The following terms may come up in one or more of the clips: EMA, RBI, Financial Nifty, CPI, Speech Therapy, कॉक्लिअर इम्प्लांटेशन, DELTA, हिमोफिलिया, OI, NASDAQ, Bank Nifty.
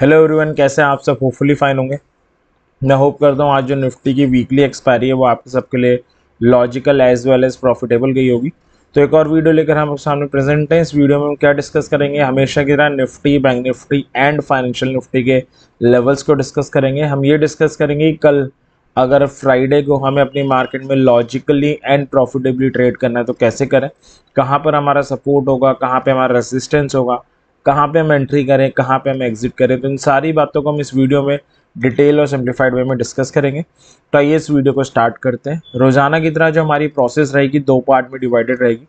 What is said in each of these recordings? Hello everyone, कैसे हैं आप सब। होपफुली फाइन होंगे। मैं होप करता हूँ आज जो निफ्टी की वीकली एक्सपायरी है वो आपके सबके लिए logical as well as profitable गई होगी। तो एक और वीडियो लेकर हम सामने प्रेजेंट हैं। इस वीडियो में हम क्या डिस्कस करेंगे, हमेशा की तरह Nifty, bank Nifty and financial Nifty के लेवल्स को डिस्कस करेंगे। हम ये डिस्कस करेंगे कि कल अगर फ्राइडे को हमें अपनी मार्केट में लॉजिकली एंड प्रॉफिटेबली ट्रेड करना है तो कैसे करें, कहाँ पर हमारा सपोर्ट होगा, कहाँ पर हमारा रेजिस्टेंस होगा, कहाँ पे हम एंट्री करें, कहाँ पे हम एग्जिट करें। तो इन सारी बातों को हम इस वीडियो में डिटेल और सिंप्लीफाइड वे में डिस्कस करेंगे। तो आइए इस वीडियो को स्टार्ट करते हैं। रोजाना की तरह जो हमारी प्रोसेस रहेगी दो पार्ट में डिवाइडेड रहेगी।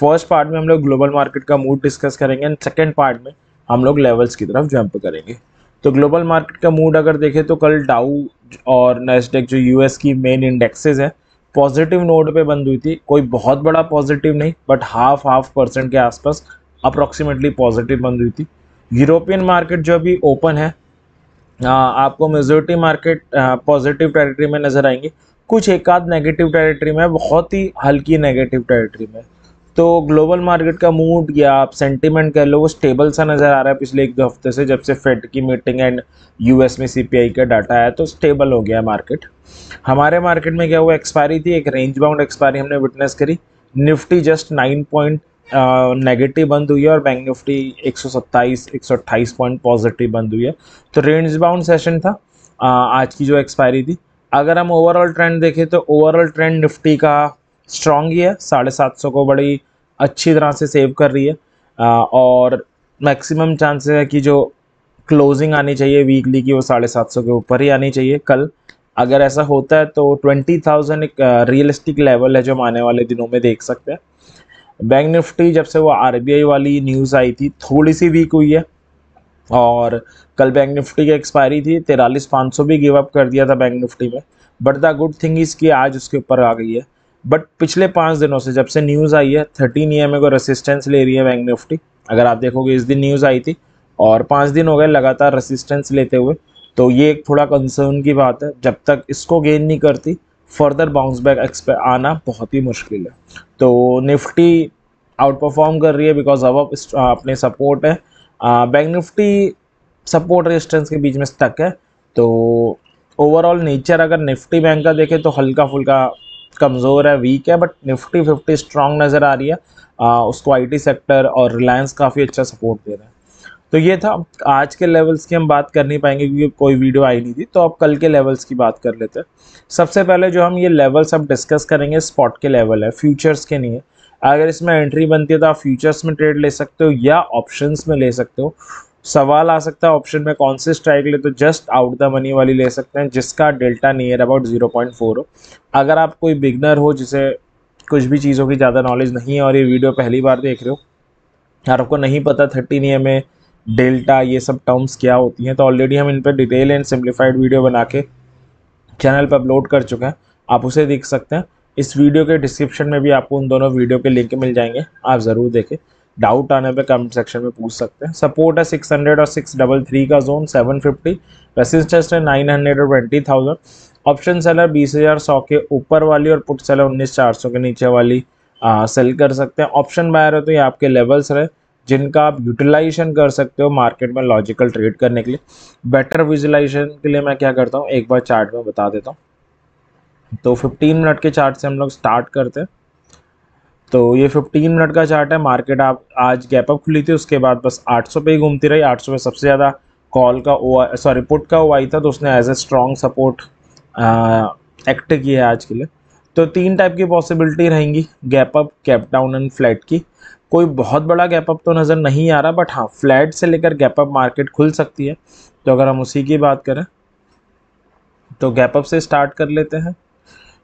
फर्स्ट पार्ट में हम लोग ग्लोबल मार्केट का मूड डिस्कस करेंगे एंड सेकेंड पार्ट में हम लोग लेवल्स की तरफ जंप करेंगे। तो ग्लोबल मार्केट का मूड अगर देखें तो कल डाउ और नैस्डेक जो यूएस की मेन इंडेक्सेज हैं पॉजिटिव नोट पे बंद हुई थी। कोई बहुत बड़ा पॉजिटिव नहीं, बट हाफ % के आसपास अप्रॉक्सीमेटली पॉजिटिव बंद हुई थी। यूरोपियन मार्केट जो अभी ओपन है आपको मेजोरिटी मार्केट पॉजिटिव टेरिटरी में नज़र आएंगे, कुछ एक आध नेगेटिव टेरिटरी में, बहुत ही हल्की नेगेटिव टेरिटरी में। तो ग्लोबल मार्केट का मूड या आप सेंटिमेंट कह लो वो स्टेबल सा नज़र आ रहा है पिछले एक दो हफ्ते से, जब से फेड की मीटिंग एंड यूएस में सीपीआई का डाटा आया तो स्टेबल हो गया मार्केट। हमारे मार्केट में क्या हुआ, एक्सपायरी थी, एक रेंज बाउंड एक्सपायरी हमने विटनेस करी। निफ्टी जस्ट 9 पॉइंट नेगेटिव बंद हुई है और बैंक निफ्टी 127-128 पॉइंट पॉजिटिव बंद हुई है। तो रेंज बाउंड सेशन था आज की जो एक्सपायरी थी। अगर हम ओवरऑल ट्रेंड देखें तो ओवरऑल ट्रेंड निफ्टी का स्ट्रॉन्ग ही है, 750 को बड़ी अच्छी तरह से सेव कर रही है और मैक्सिमम चांसेस है कि जो क्लोजिंग आनी चाहिए वीकली की वो 750 के ऊपर ही आनी चाहिए कल। अगर ऐसा होता है तो 20,000 एक रियलिस्टिक लेवल है जो हम आने वाले दिनों में देख सकते हैं। बैंक निफ्टी जब से वो आरबीआई वाली न्यूज़ आई थी थोड़ी सी वीक हुई है और कल बैंक निफ्टी की एक्सपायरी थी 43,500 भी गिव अप कर दिया था बैंक निफ्टी में, but the good thing is कि आज उसके ऊपर आ गई है। बट पिछले 5 दिनों से जब से न्यूज़ आई है 13 EMA को रेसिस्टेंस ले रही है बैंक निफ्टी। अगर आप देखोगे इस दिन न्यूज़ आई थी और 5 दिन हो गए लगातार रेसिस्टेंस लेते हुए, तो ये एक थोड़ा कंसर्न की बात है। जब तक इसको गेन नहीं करती फर्दर बाउंस बैक आना बहुत ही मुश्किल है। तो निफ्टी आउट परफॉर्म कर रही है बिकॉज अब अपने सपोर्ट है। बैंक निफ्टी सपोर्ट रेजिस्टेंस के बीच में स्टक है। तो ओवरऑल नेचर अगर निफ्टी बैंक का देखें तो हल्का फुल्का कमज़ोर है, वीक है, बट निफ्टी 50 स्ट्रांग नज़र आ रही है। उसको आईटी सेक्टर और रिलायंस काफ़ी अच्छा सपोर्ट दे रहे हैं। तो ये था। आज के लेवल्स की हम बात कर नहीं पाएंगे क्योंकि कोई वीडियो आई नहीं थी, तो अब कल के लेवल्स की बात कर लेते हैं। सबसे पहले जो हम ये लेवल्स अब डिस्कस करेंगे स्पॉट के लेवल है, फ्यूचर्स के नहीं है। अगर इसमें एंट्री बनती है तो आप फ्यूचर्स में ट्रेड ले सकते हो या ऑप्शंस में ले सकते हो। सवाल आ सकता है ऑप्शन में कौन से स्ट्राइक ले, तो जस्ट आउट द मनी वाली ले सकते हैं जिसका डेल्टा नियर अबाउट 0.4 हो। अगर आप कोई बिगनर हो जिसे कुछ भी चीज़ों की ज़्यादा नॉलेज नहीं है और ये वीडियो पहली बार देख रहे हो और आपको नहीं पता 13 EMA डेल्टा ये सब टर्म्स क्या होती हैं, तो ऑलरेडी हम इन पर डिटेल एंड सिंप्लीफाइड वीडियो बना के चैनल पर अपलोड कर चुके हैं, आप उसे देख सकते हैं। इस वीडियो के डिस्क्रिप्शन में भी आपको उन दोनों वीडियो के लिंक मिल जाएंगे, आप ज़रूर देखें। डाउट आने पे कमेंट सेक्शन में पूछ सकते हैं। सपोर्ट है 600 और 633 का जोन, 750 रेसिस्टेंस है 900 और 20,000। ऑप्शन सेलर 20,100 के ऊपर वाली और पुट सेलर 19,400 के नीचे वाली सेल कर सकते हैं। ऑप्शन बायर हो तो ये आपके लेवल्स रहे जिनका आप यूटिलाइजेशन कर सकते हो मार्केट में लॉजिकल ट्रेड करने के लिए। बेटर विजुलाइजेशन के लिए मैं क्या करता हूँ एक बार चार्ट में बता देता हूँ। तो 15 मिनट के चार्ट से हम लोग स्टार्ट करते हैं। तो ये 15 मिनट का चार्ट है। मार्केट आप आज गैप अप खुली थी, उसके बाद बस 800 पे ही घूमती रही। 800 में सबसे ज़्यादा कॉल का ओआई सॉरी पुट का ओआई था, तो उसने as a strong support act किया है आज के लिए। तो 3 टाइप की पॉसिबिलिटी रहेंगी, gap up, gap down and flat की। कोई बहुत बड़ा गैप अप तो नज़र नहीं आ रहा, बट हाँ फ्लैट से लेकर गैप अप मार्केट खुल सकती है। तो अगर हम उसी की बात करें तो गैप अप से स्टार्ट कर लेते हैं।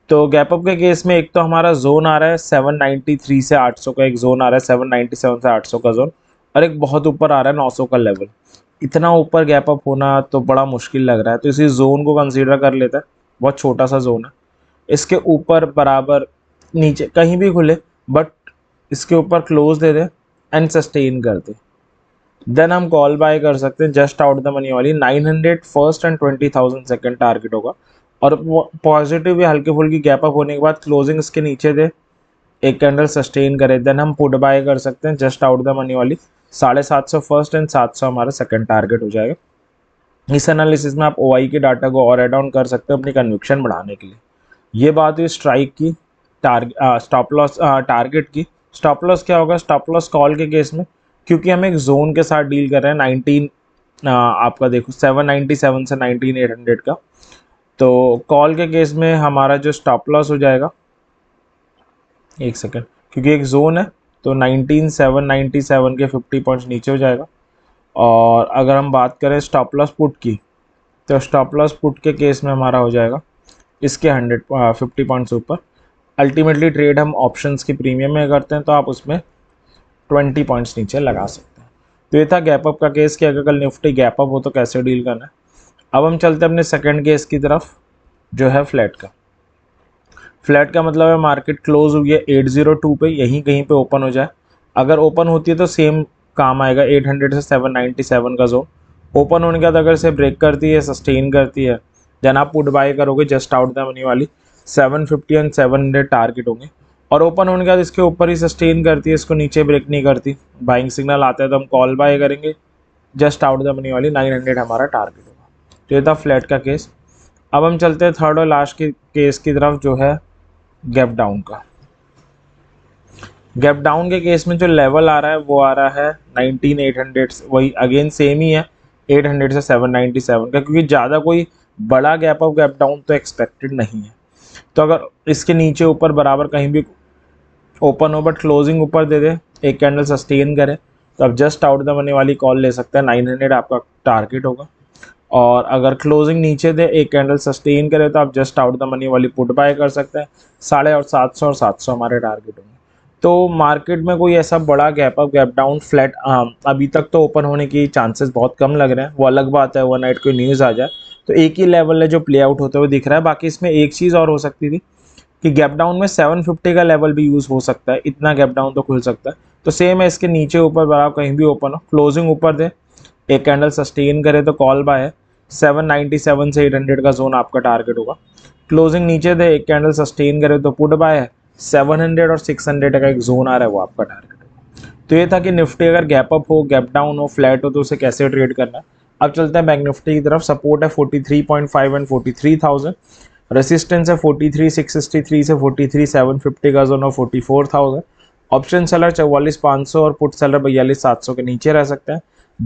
तो गैप अप के केस में एक तो हमारा जोन आ रहा है 793 से 800 का, एक जोन आ रहा है 797 से 800 का जोन, और एक बहुत ऊपर आ रहा है 900 का लेवल। इतना ऊपर गैप अप होना तो बड़ा मुश्किल लग रहा है, तो इसी जोन को कंसिडर कर लेते हैं। बहुत छोटा सा जोन है, इसके ऊपर बराबर नीचे कहीं भी खुले बट इसके ऊपर क्लोज दे दें एंड सस्टेन कर दें, देन हम कॉल बाय कर सकते हैं जस्ट आउट द मनी वाली। 900 फर्स्ट एंड 20,000 सेकेंड टारगेट होगा, और पॉजिटिव या हल्के फुल्की गैप अप होने के बाद क्लोजिंग इसके नीचे दे, एक कैंडल सस्टेन करें, देन हम पुट बाय कर सकते हैं जस्ट आउट द मनी वाली। 750 फर्स्ट एंड 700 हमारा सेकेंड टारगेट हो जाएगा। इस एनालिसिस में आप ओआई के डाटा को और एड ऑन कर सकते हो अपनी कन्विक्शन बढ़ाने के लिए। ये बात हुई स्ट्राइक की, स्टॉप लॉस टारगेट की। स्टॉप लॉस क्या होगा? स्टॉप लॉस कॉल के केस में क्योंकि हम एक जोन के साथ डील कर रहे हैं 19 आपका देखो 797 से 19,800 का, तो कॉल के केस में हमारा जो स्टॉप लॉस हो जाएगा, एक सेकेंड, क्योंकि एक जोन है तो 19,797 के 50 पॉइंट्स नीचे हो जाएगा। और अगर हम बात करें स्टॉप लॉस पुट की, तो स्टॉप लॉस पुट के केस में हमारा हो जाएगा इसके 150 पॉइंट्स ऊपर। अल्टीमेटली ट्रेड हम ऑप्शंस की प्रीमियम में करते हैं तो आप उसमें 20 पॉइंट्स नीचे लगा सकते हैं। तो ये था गैप अप का केस कि अगर कल निफ्टी गैप अप हो तो कैसे डील करना है। अब हम चलते हैं अपने सेकेंड केस की तरफ जो है फ्लैट का। फ्लैट का मतलब है मार्केट क्लोज हुई है 802 पे, यहीं कहीं पे ओपन हो जाए। अगर ओपन होती है तो सेम काम आएगा 800 से 797 का जोन। ओपन होने के बाद अगर इसे ब्रेक करती है, सस्टेन करती है, देन आप पुट बाय करोगे जस्ट आउट द मनी वाली 750 एंड 700 टारगेट होंगे। और ओपन होने के बाद इसके ऊपर ही सस्टेन करती है, इसको नीचे ब्रेक नहीं करती, बाइंग सिग्नल आता है तो हम कॉल बाय करेंगे जस्ट आउट द मनी वाली 900 हमारा टारगेट होगा। तो ये था फ्लैट का केस। अब हम चलते हैं थर्ड और लास्ट के केस की तरफ जो है गैप डाउन का। गैप डाउन के केस में जो लेवल आ रहा है वो आ रहा है 19,800, वही अगेन सेम ही है 800 से 797 का, क्योंकि ज़्यादा कोई बड़ा गैप अप गैप डाउन तो एक्सपेक्टेड नहीं है। तो अगर इसके नीचे ऊपर बराबर कहीं भी ओपन हो बट क्लोजिंग ऊपर दे दे, एक कैंडल सस्टेन करे, तो आप जस्ट आउट द मनी वाली कॉल ले सकते हैं, 900 आपका टारगेट होगा। और अगर क्लोजिंग नीचे दे, एक कैंडल सस्टेन करे, तो आप जस्ट आउट द मनी वाली पुट बाय कर सकते हैं, 750 और 700 हमारे टारगेट होंगे। तो मार्केट में कोई ऐसा बड़ा gap up gap down flat अभी तक तो ओपन होने की चांसेस बहुत कम लग रहे हैं। वो अलग बात है ओवरनाइट कोई न्यूज़ आ जाए तो एक ही लेवल है जो प्ले आउट होते हुए दिख रहा है। बाकी इसमें एक चीज़ और हो सकती थी कि गैप डाउन में 750 का लेवल भी यूज़ हो सकता है, इतना गैप डाउन तो खुल सकता है। तो सेम है, इसके नीचे ऊपर बराबर कहीं भी ओपन हो, क्लोजिंग ऊपर दे, एक कैंडल सस्टेन करे तो कॉल बाय है, 797 से 800 का जोन आपका टारगेट होगा। क्लोजिंग नीचे दे, एक कैंडल सस्टेन करे तो पुट बाय है, 700 और 600 का एक जोन आ रहा है, वो आपका टारगेट होगा। तो ये था कि निफ्टी अगर गैप अप हो, गैप डाउन हो, फ्लैट हो तो उसे कैसे ट्रेड करना है। अब चलते हैं बैंक निफ्टी की तरफ। सपोर्ट है 43.5 एंड 43,000, रेसिस्टेंस है 43,663 से 43,750 का जोन और 44,000। ऑप्शन सेलर 44,500 और पुट सेलर 42,700 के नीचे रह सकते हैं।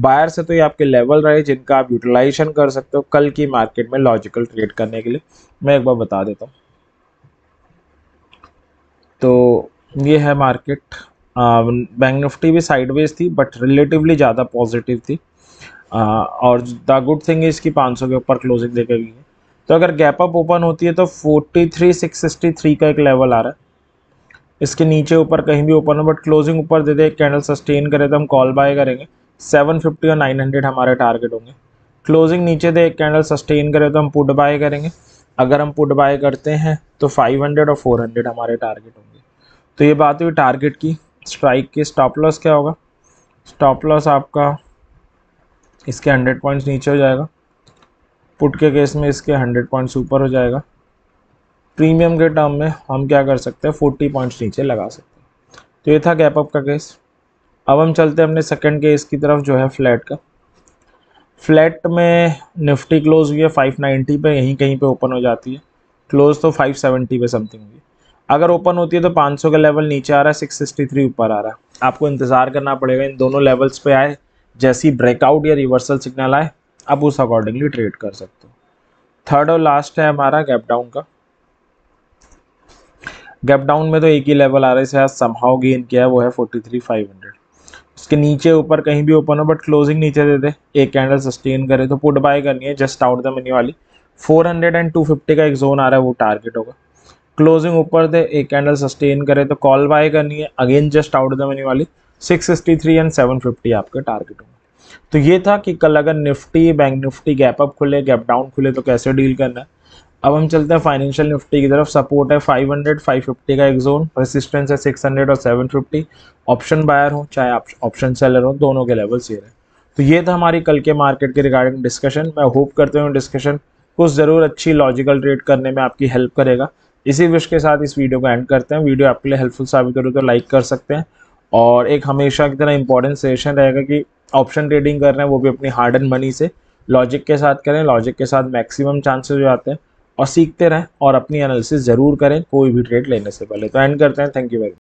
बायर से तो ये आपके लेवल रहे जिनका आप यूटिलाइजेशन कर सकते हो कल की मार्केट में लॉजिकल ट्रेड करने के लिए। मैं एक बार बता देता हूँ, तो ये है मार्केट। बैंक निफ्टी भी साइडवेज थी बट रिलेटिवली ज़्यादा पॉजिटिव थी। और द गुड थिंग इसकी 500 के ऊपर क्लोजिंग देकर गई है। तो अगर गैप अप ओपन होती है तो 43,663 का एक लेवल आ रहा है, इसके नीचे ऊपर कहीं भी ओपन हो बट क्लोजिंग ऊपर दे दे, कैंडल सस्टेन करे तो हम कॉल बाय करेंगे, 750 और 900 हमारे टारगेट होंगे। क्लोजिंग नीचे दे, एक कैंडल सस्टेन करे तो हम पुट बाय करेंगे। अगर हम पुट बाय करते हैं तो 500 और 400 हमारे टारगेट होंगे। तो ये बात हुई टारगेट की, स्ट्राइक की। स्टॉप लॉस क्या होगा? स्टॉप लॉस आपका इसके 100 पॉइंट्स नीचे हो जाएगा, पुट के केस में इसके 100 पॉइंट्स ऊपर हो जाएगा। प्रीमियम के टर्म में हम क्या कर सकते हैं, 40 पॉइंट्स नीचे लगा सकते हैं। तो ये था गैप अप का केस। अब हम चलते हैं अपने सेकंड केस की तरफ जो है फ्लैट का। फ्लैट में निफ्टी क्लोज हुई है 590 पे, यहीं कहीं पे ओपन हो जाती है। क्लोज तो 570 पे समथिंग हुई। अगर ओपन होती है तो 500 का लेवल नीचे आ रहा है, 663 ऊपर आ रहा है। आपको इंतज़ार करना पड़ेगा इन दोनों लेवल्स पे आए, जैसी ब्रेकआउट या रिवर्सल सिग्नल आए आप उस अकॉर्डिंगली ट्रेड कर सकते हो। थर्ड और लास्ट है हमारा गैप डाउन का। गैप डाउन में तो एक ही लेवल आ रहा है, इसे आज समहाउ गेन किया है, वो है 43,500। उसके नीचे ऊपर कहीं भी ओपन हो बट क्लोजिंग नीचे दे दे, एक कैंडल सस्टेन करे तो पुट बाय करनी है जस्ट आउट द मनी वाली। 400 एंड 250 का एक जोन आ रहा है, वो टारगेट होगा। क्लोजिंग ऊपर दे, एक कैंडल सस्टेन करे तो कॉल बाय करनी है, again just out the money वाली। 663 एंड 750 आपके टारगेट होंगे। तो ये था कि कल अगर Nifty bank Nifty gap up खुले, गैप डाउन खुले तो कैसे डील करना है। अब हम चलते हैं फाइनेंशियल निफ्टी की तरफ। सपोर्ट है 500, 550 का एक जोन, रेसिस्टेंस है 600 और 750। ऑप्शन बायर हो चाहे ऑप्शन सेलर हो, दोनों के लेवल सेम है। तो ये था हमारी कल के मार्केट के रिगार्डिंग डिस्कशन। मैं होप करते हूँ डिस्कशन कुछ ज़रूर अच्छी लॉजिकल ट्रेड करने में आपकी हेल्प करेगा। इसी विश के साथ इस वीडियो को एंड करते हैं। वीडियो आपके लिए हेल्पफुल साबित हो तो लाइक कर सकते हैं। और एक हमेशा की तरह इंपॉर्टेंट सेशन रहेगा कि ऑप्शन ट्रेडिंग कर रहे हैं वो भी अपनी हार्ड एंड मनी से, लॉजिक के साथ करें, लॉजिक के साथ मैक्सिमम चांसेस हो जाते हैं, और सीखते रहें और अपनी एनालिसिस ज़रूर करें कोई भी ट्रेड लेने से पहले। तो एंड करते हैं, थैंक यू वेरी मच।